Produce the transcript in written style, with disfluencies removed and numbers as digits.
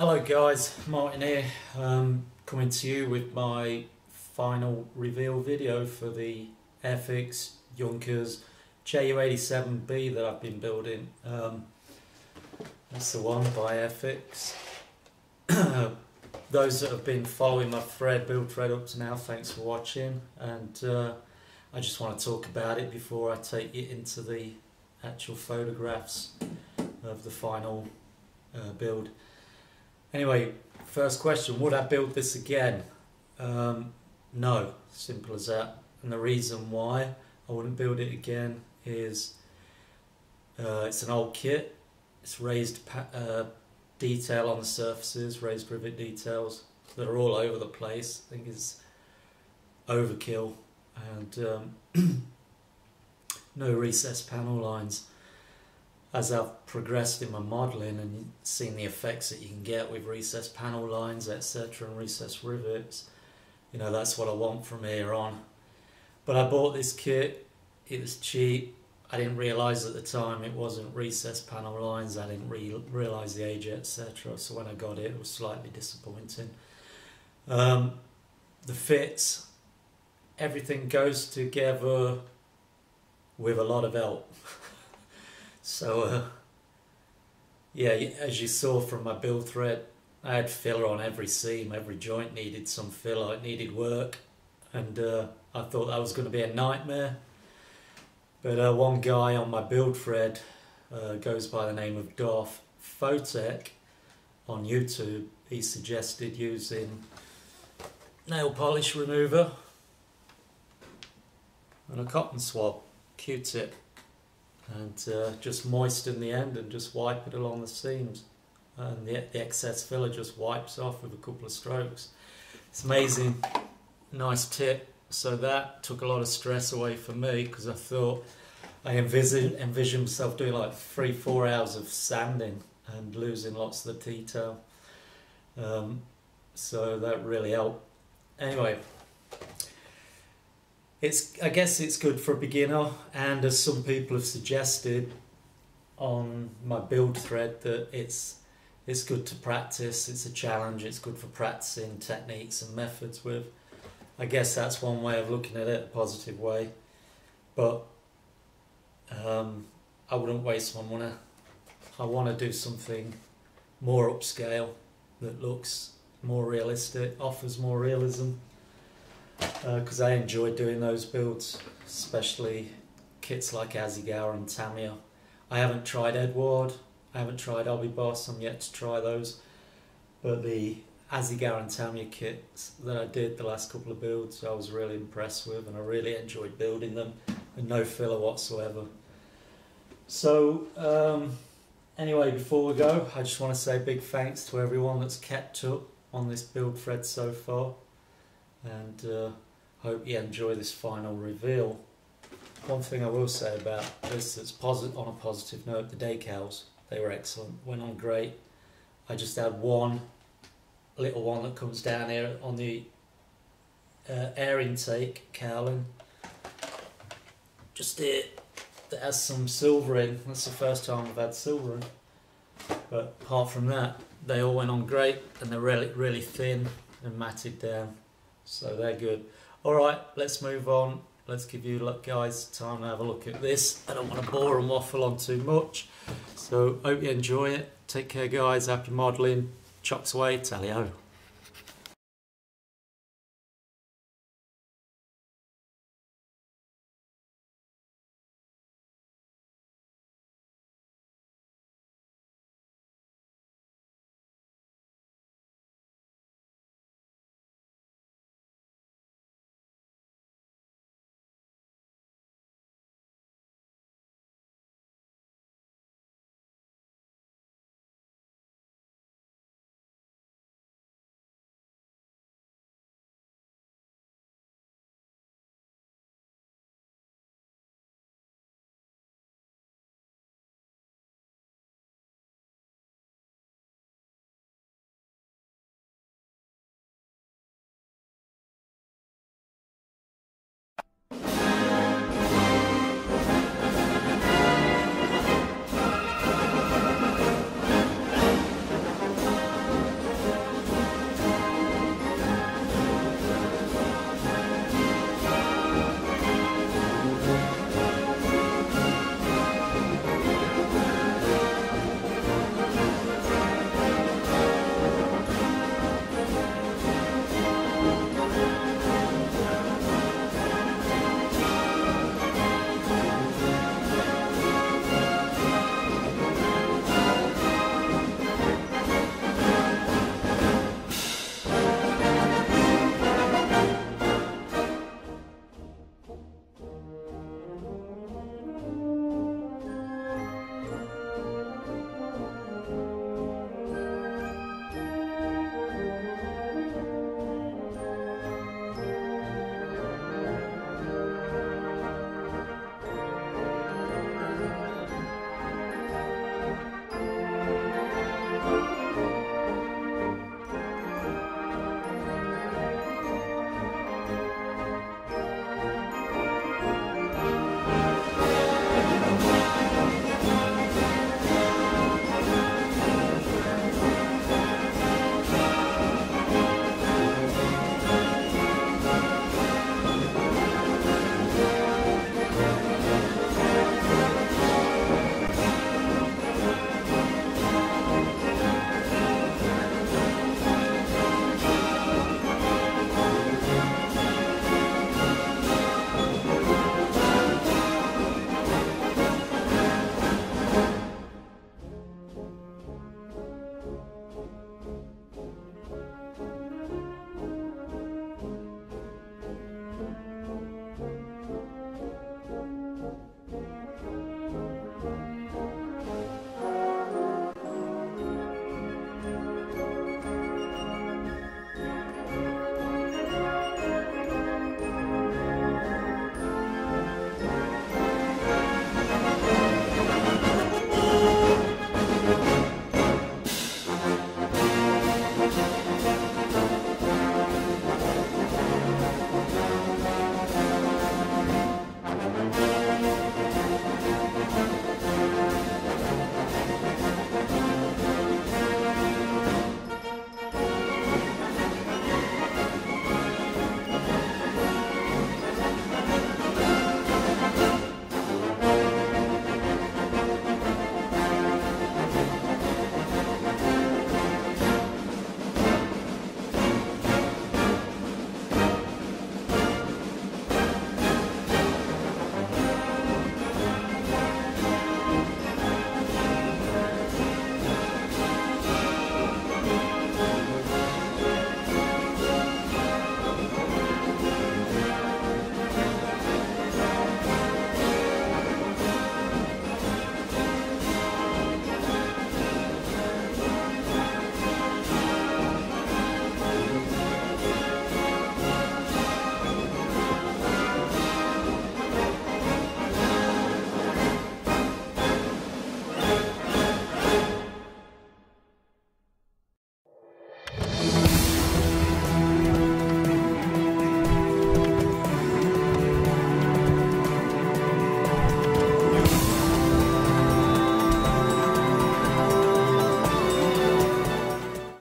Hello guys, Martin here, coming to you with my final reveal video for the Airfix Junkers JU87B that I've been building. That's the one by Airfix. Those that have been following my build thread up to now, thanks for watching, and I just want to talk about it before I take you into the actual photographs of the final build. Anyway, first question, would I build this again? No, simple as that. And the reason why I wouldn't build it again is it's an old kit, it's raised detail on the surfaces, raised rivet details that are all over the place. I think it's overkill, and no recessed panel lines. As I've progressed in my modelling and seen the effects that you can get with recessed panel lines, etc., and recessed rivets, you know, that's what I want from here on. But I bought this kit, it was cheap, I didn't realise at the time it wasn't recessed panel lines, I didn't realise the age, etc., so when I got it, it was slightly disappointing. The fits, everything goes together with a lot of help. So yeah, as you saw from my build thread, I had filler on every seam, every joint needed some filler, it needed work, and I thought that was going to be a nightmare. But one guy on my build thread goes by the name of Dorf Fotec on YouTube, he suggested using nail polish remover and a cotton swab, Q-tip, and just moisten the end and just wipe it along the seams, and the excess filler just wipes off with a couple of strokes. It's amazing, nice tip. So that took a lot of stress away from me, because I thought I envisioned myself doing like 3-4 hours of sanding and losing lots of the detail, so that really helped. Anyway, I guess it's good for a beginner, and as some people have suggested on my build thread, that it's good to practice, it's a challenge, it's good for practicing techniques and methods with. I guess that's one way of looking at it, a positive way, but I wouldn't waste my money. I want to do something more upscale that looks more realistic, offers more realism. Because I enjoy doing those builds, especially kits like Hasegawa and Tamiya. I haven't tried Edward, I haven't tried Hobby Boss, I'm yet to try those. But the Hasegawa and Tamiya kits that I did, the last couple of builds, I was really impressed with, and I really enjoyed building them, and no filler whatsoever. So anyway, before we go, I just want to say big thanks to everyone that's kept up on this build thread so far, and hope you enjoy this final reveal. One thing I will say about this that's on a positive note, the decals, they were excellent, went on great. I just had one little one that comes down here on the air intake cowling, just here, that has some silver in. That's the first time I've had silver in, but apart from that, they all went on great, and they're really, really thin and matted down. So they're good. Alright, let's move on. Let's give you guys time to have a look at this. I don't want to bore and waffle on too much. So hope you enjoy it. Take care guys, happy modelling. Chops away, tally ho.